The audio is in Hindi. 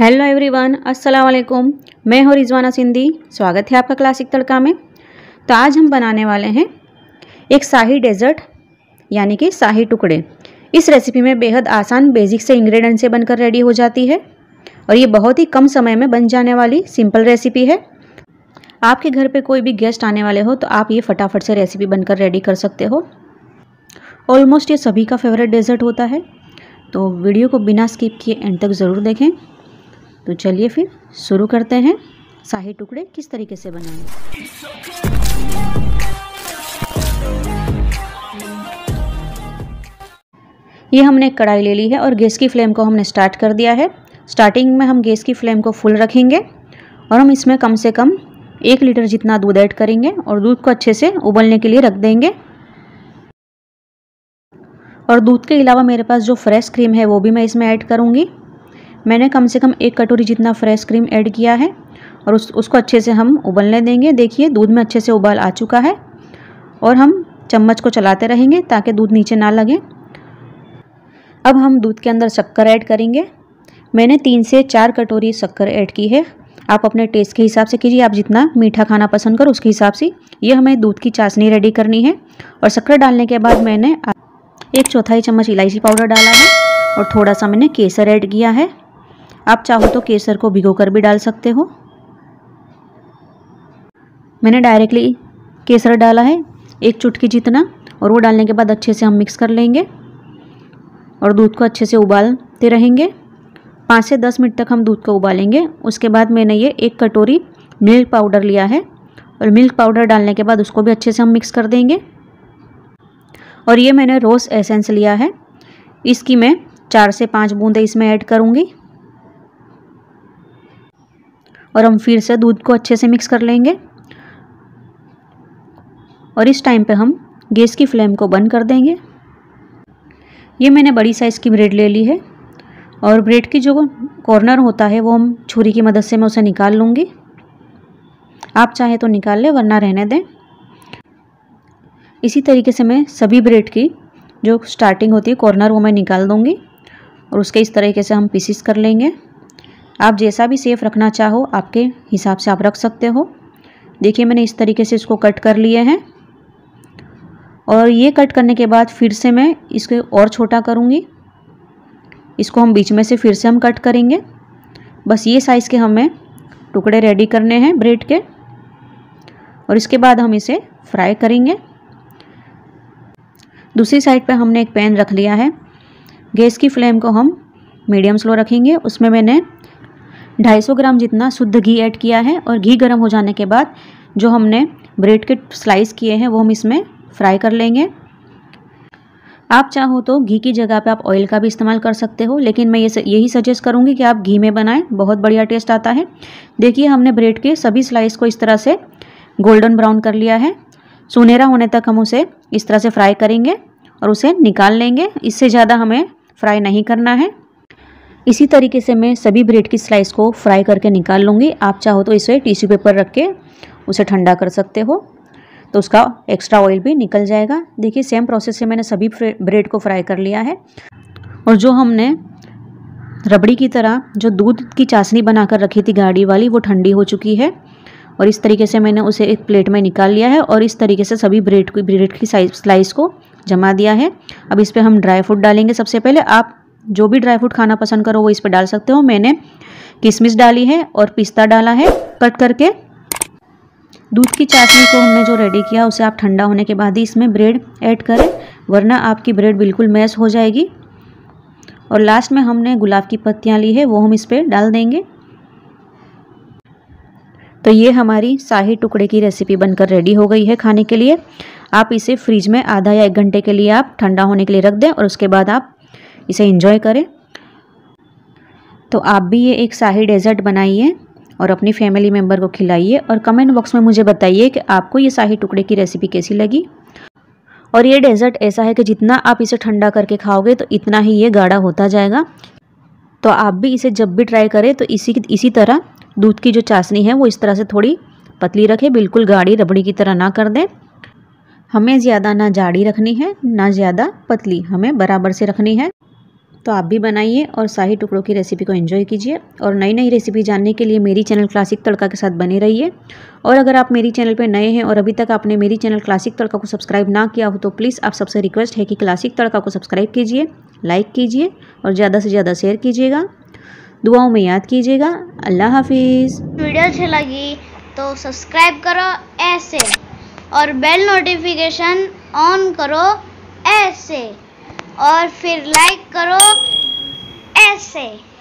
हेलो एवरीवन, अस्सलाम वालेकुम। मैं हूँ रिजवाना सिंधी। स्वागत है आपका क्लासिक तड़का में। तो आज हम बनाने वाले हैं एक शाही डेज़र्ट यानी कि शाही टुकड़े। इस रेसिपी में बेहद आसान बेसिक से इंग्रेडिएंट से बनकर रेडी हो जाती है और ये बहुत ही कम समय में बन जाने वाली सिंपल रेसिपी है। आपके घर पे कोई भी गेस्ट आने वाले हो तो आप ये फटाफट से रेसिपी बनकर रेडी कर सकते हो। ऑलमोस्ट ये सभी का फेवरेट डेजर्ट होता है। तो वीडियो को बिना स्किप किए एंड तक ज़रूर देखें। तो चलिए फिर शुरू करते हैं शाही टुकड़े किस तरीके से बनाएंगे। ये हमने कढ़ाई ले ली है और गैस की फ्लेम को हमने स्टार्ट कर दिया है। स्टार्टिंग में हम गैस की फ्लेम को फुल रखेंगे और हम इसमें कम से कम 1 लीटर जितना दूध ऐड करेंगे और दूध को अच्छे से उबलने के लिए रख देंगे। और दूध के अलावा मेरे पास जो फ्रेश क्रीम है वो भी मैं इसमें ऐड करूँगी। मैंने कम से कम 1 कटोरी जितना फ्रेश क्रीम ऐड किया है और उसको अच्छे से हम उबलने देंगे। देखिए दूध में अच्छे से उबाल आ चुका है और हम चम्मच को चलाते रहेंगे ताकि दूध नीचे ना लगे। अब हम दूध के अंदर शक्कर ऐड करेंगे। मैंने 3 से 4 कटोरी शक्कर ऐड की है। आप अपने टेस्ट के हिसाब से कीजिए, आप जितना मीठा खाना पसंद करो उसके हिसाब से। ये हमें दूध की चाशनी रेडी करनी है। और शक्कर डालने के बाद मैंने 1/4 चम्मच इलायची पाउडर डाला है और थोड़ा सा मैंने केसर ऐड किया है। आप चाहो तो केसर को भिगोकर भी डाल सकते हो। मैंने डायरेक्टली केसर डाला है 1 चुटकी जितना और वो डालने के बाद अच्छे से हम मिक्स कर लेंगे और दूध को अच्छे से उबालते रहेंगे। 5 से 10 मिनट तक हम दूध को उबालेंगे। उसके बाद मैंने ये 1 कटोरी मिल्क पाउडर लिया है और मिल्क पाउडर डालने के बाद उसको भी अच्छे से हम मिक्स कर देंगे। और ये मैंने रोज़ एसेंस लिया है, इसकी मैं 4 से 5 बूंदें इसमें ऐड करूँगी और हम फिर से दूध को अच्छे से मिक्स कर लेंगे। और इस टाइम पे हम गैस की फ्लेम को बंद कर देंगे। ये मैंने बड़ी साइज़ की ब्रेड ले ली है और ब्रेड की जो कॉर्नर होता है वो हम छुरी की मदद से मैं उसे निकाल लूँगी। आप चाहे तो निकाल लें वरना रहने दें। इसी तरीके से मैं सभी ब्रेड की जो स्टार्टिंग होती है कॉर्नर वो मैं निकाल दूँगी और उसके इस तरीके से हम पीसीस कर लेंगे। आप जैसा भी सेफ रखना चाहो आपके हिसाब से आप रख सकते हो। देखिए मैंने इस तरीके से इसको कट कर लिए हैं और ये कट करने के बाद फिर से मैं इसको और छोटा करूँगी। इसको हम बीच में से फिर से हम कट करेंगे। बस ये साइज़ के हमें टुकड़े रेडी करने हैं ब्रेड के। और इसके बाद हम इसे फ्राई करेंगे। दूसरी साइड पे हमने एक पैन रख लिया है। गैस की फ्लेम को हम मीडियम स्लो रखेंगे। उसमें मैंने 250 ग्राम जितना शुद्ध घी ऐड किया है और घी गर्म हो जाने के बाद जो हमने ब्रेड के स्लाइस किए हैं वो हम इसमें फ्राई कर लेंगे। आप चाहो तो घी की जगह पे आप ऑयल का भी इस्तेमाल कर सकते हो, लेकिन मैं यही सजेस्ट करूँगी कि आप घी में बनाएं, बहुत बढ़िया टेस्ट आता है। देखिए हमने ब्रेड के सभी स्लाइस को इस तरह से गोल्डन ब्राउन कर लिया है। सुनहरा होने तक हम उसे इस तरह से फ्राई करेंगे और उसे निकाल लेंगे। इससे ज़्यादा हमें फ्राई नहीं करना है। इसी तरीके से मैं सभी ब्रेड की स्लाइस को फ्राई करके निकाल लूँगी। आप चाहो तो इसे टिश्यू पेपर रख के उसे ठंडा कर सकते हो, तो उसका एक्स्ट्रा ऑयल भी निकल जाएगा। देखिए सेम प्रोसेस से मैंने सभी ब्रेड को फ्राई कर लिया है। और जो हमने रबड़ी की तरह जो दूध की चाशनी बनाकर रखी थी गाढ़ी वाली वो ठंडी हो चुकी है और इस तरीके से मैंने उसे एक प्लेट में निकाल लिया है और इस तरीके से सभी ब्रेड की स्लाइस को जमा दिया है। अब इस पर हम ड्राई फ्रूट डालेंगे। सबसे पहले आप जो भी ड्राई फ्रूट खाना पसंद करो वो इस पर डाल सकते हो। मैंने किशमिश डाली है और पिस्ता डाला है कट करके। दूध की चाशनी को हमने जो रेडी किया उसे आप ठंडा होने के बाद ही इसमें ब्रेड ऐड करें, वरना आपकी ब्रेड बिल्कुल मैश हो जाएगी। और लास्ट में हमने गुलाब की पत्तियाँ ली है वो हम इस पर डाल देंगे। तो ये हमारी शाही टुकड़े की रेसिपी बनकर रेडी हो गई है खाने के लिए। आप इसे फ्रिज में आधा या 1 घंटे के लिए आप ठंडा होने के लिए रख दें और उसके बाद आप इसे एंजॉय करें। तो आप भी ये एक शाही डेजर्ट बनाइए और अपनी फैमिली मेम्बर को खिलाइए और कमेंट बॉक्स में मुझे बताइए कि आपको ये शाही टुकड़े की रेसिपी कैसी लगी। और ये डेजर्ट ऐसा है कि जितना आप इसे ठंडा करके खाओगे तो इतना ही ये गाढ़ा होता जाएगा। तो आप भी इसे जब भी ट्राई करें तो इसी तरह दूध की जो चाशनी है वो इस तरह से थोड़ी पतली रखें, बिल्कुल गाढ़ी रबड़ी की तरह ना कर दें। हमें ज़्यादा ना जाड़ी रखनी है ना ज़्यादा पतली, हमें बराबर से रखनी है। तो आप भी बनाइए और शाही टुकड़ों की रेसिपी को एंजॉय कीजिए। और नई नई रेसिपी जानने के लिए मेरी चैनल क्लासिक तड़का के साथ बने रहिए। और अगर आप मेरी चैनल पर नए हैं और अभी तक आपने मेरी चैनल क्लासिक तड़का को सब्सक्राइब ना किया हो तो प्लीज़ आप सबसे रिक्वेस्ट है कि क्लासिक तड़का को सब्सक्राइब कीजिए, लाइक कीजिए और ज़्यादा से ज़्यादा शेयर कीजिएगा। दुआओं में याद कीजिएगा। अल्लाह हाफिज़। वीडियो अच्छी लगी तो सब्सक्राइब करो ऐसे और बेल नोटिफिकेशन ऑन करो ऐसे और फिर लाइक करो ऐसे।